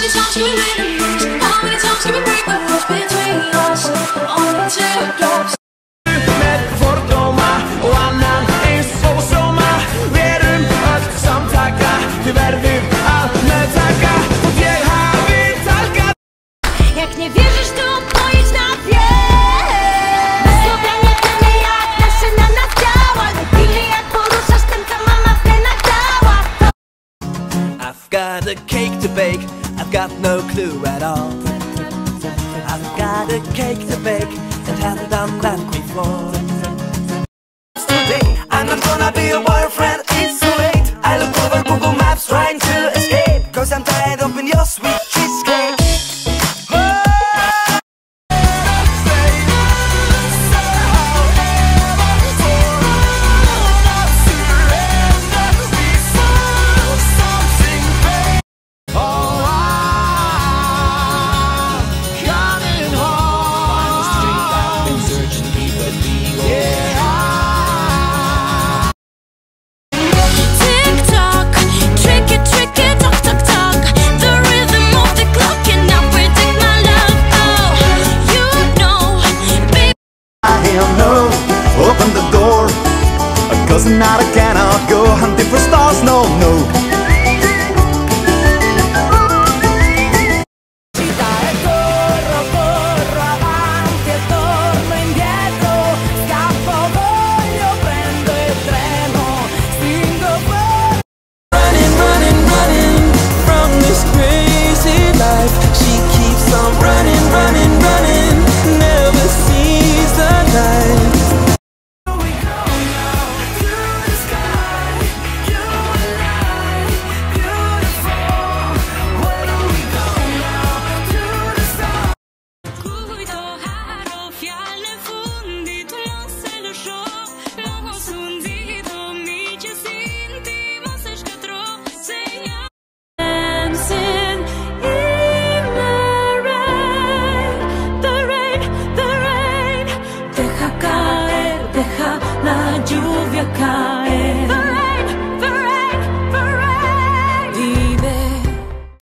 many times can we win and lose? How many times can we break the rules between us? We're only two dogs. Met voor Roma, Oana is voor zomaar weer een uit Samtaka. Die werden weer al met elkaar. Want jij haalt weer elkaar. Jak nie wierzysz, to pojedź na wie. I've got a cake to bake, I've got no clue at all. I've got a cake to bake, and haven't done that before. Today, I'm not gonna be your boyfriend, it's too late. I look over Google Maps trying to escape, cause I'm tired of being your sweet cheesecake. Open the door, cause tonight I cannot go hunting for stars, no, no. Corro, corro, avanti e torno indietro. Scappo, voglio, prendo il treno. Singapore. Running, running, running from this crazy life. She keeps on running, running.